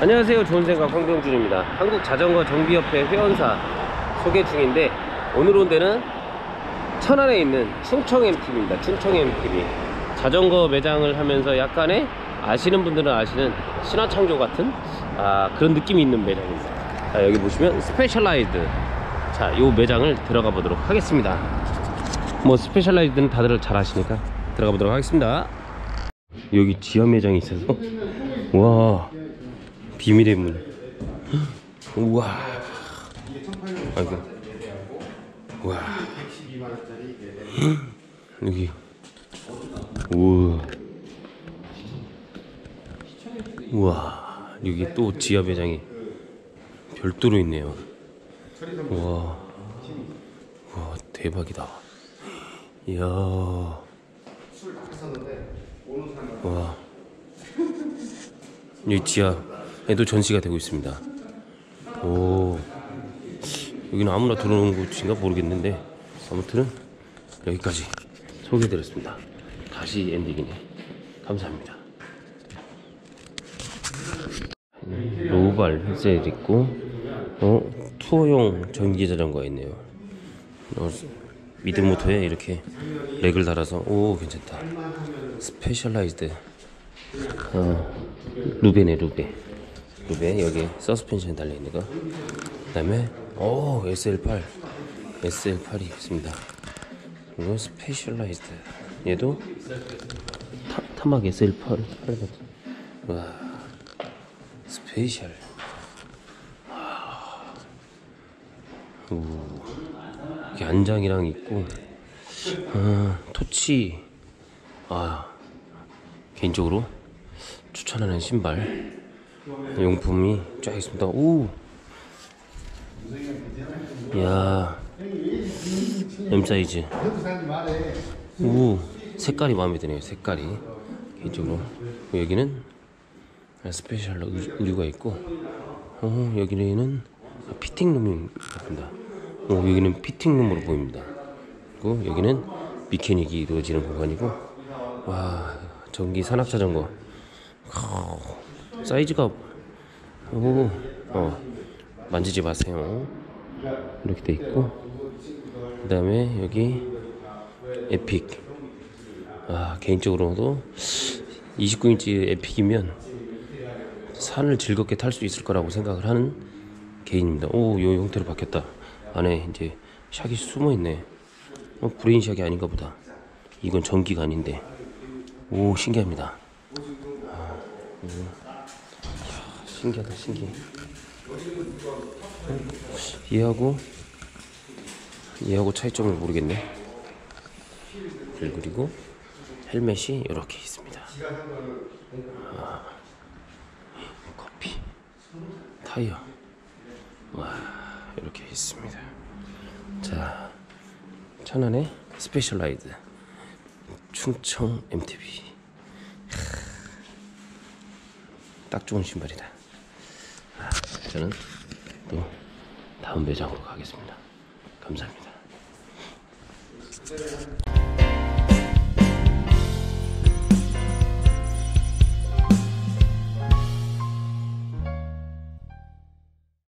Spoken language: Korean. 안녕하세요, 좋은생각 황병준입니다. 한국자전거정비협회 회원사 소개 중인데, 오늘 온 데는 천안에 있는 충청MTV입니다. 충청MTV 자전거 매장을 하면서 약간의, 아시는 분들은 아시는 신화창조 같은 그런 느낌이 있는 매장입니다. 자, 여기 보시면 스페셜라이즈드, 자, 요 매장을 들어가 보도록 하겠습니다. 뭐 스페셜라이즈드는 다들 잘 아시니까 들어가 보도록 하겠습니다. 여기 지하 매장이 있어서 와, 비밀의 문. 우와. 아이고. 와. 여기. 우와. 우와. 여기 또 지하 매장이 별도로 있네요. 우와. 우와, 대박이다. 이야. 와. 여기 지하에도 전시가 되고 있습니다. 오. 여기는 아무나 들어오는 곳인가 모르겠는데, 아무튼 여기까지 소개해드렸습니다. 다시 엔딩이네. 감사합니다. 로우발 휠셀 있고, 투어용 전기자전거가 있네요. 미드모터에 이렇게 렉을 달아서, 오, 괜찮다. 스페셜라이즈드. 루베네, 루베. 여기 서스펜션 달려있는 거. 그 다음에 오, SL8이 있습니다. 이건 스페셜라이즈드. 얘도 타막 SL8. 와, 스페셜. 오, 이렇게 안장이랑 있고, 토치. 개인적으로 추천하는 신발 용품이 쫙 있습니다. 오, 이야, M 사이즈. 오, 색깔이 마음에 드네요. 색깔이 개인적으로. 여기는 스페셜 의류가 있고, 여기는 피팅룸이 있습니다. 오, 여기는 피팅룸으로 보입니다. 그리고 여기는 미케닉이 이루어지는 공간이고, 와, 전기 산악자전거. 사이즈가, 만지지 마세요. 이렇게 돼 있고, 그 다음에 여기 에픽. 개인적으로도 29인치 에픽이면 산을 즐겁게 탈 수 있을 거라고 생각을 하는 개인입니다. 오, 요 형태로 바뀌었다. 안에 이제 샥이 숨어 있네. 브레인 샥이 아닌가 보다. 이건 전기가 아닌데. 오, 신기합니다. 이야, 신기하다, 신기해. 얘하고 차이점을 모르겠네. 그리고 헬멧이 이렇게 있습니다. 커피 타이어. 와, 이렇게 있습니다. 자, 천안의 스페셜라이즈 충청 MTV. 딱 좋은 신발이다. 저는 또 다음 매장으로 가겠습니다. 감사합니다.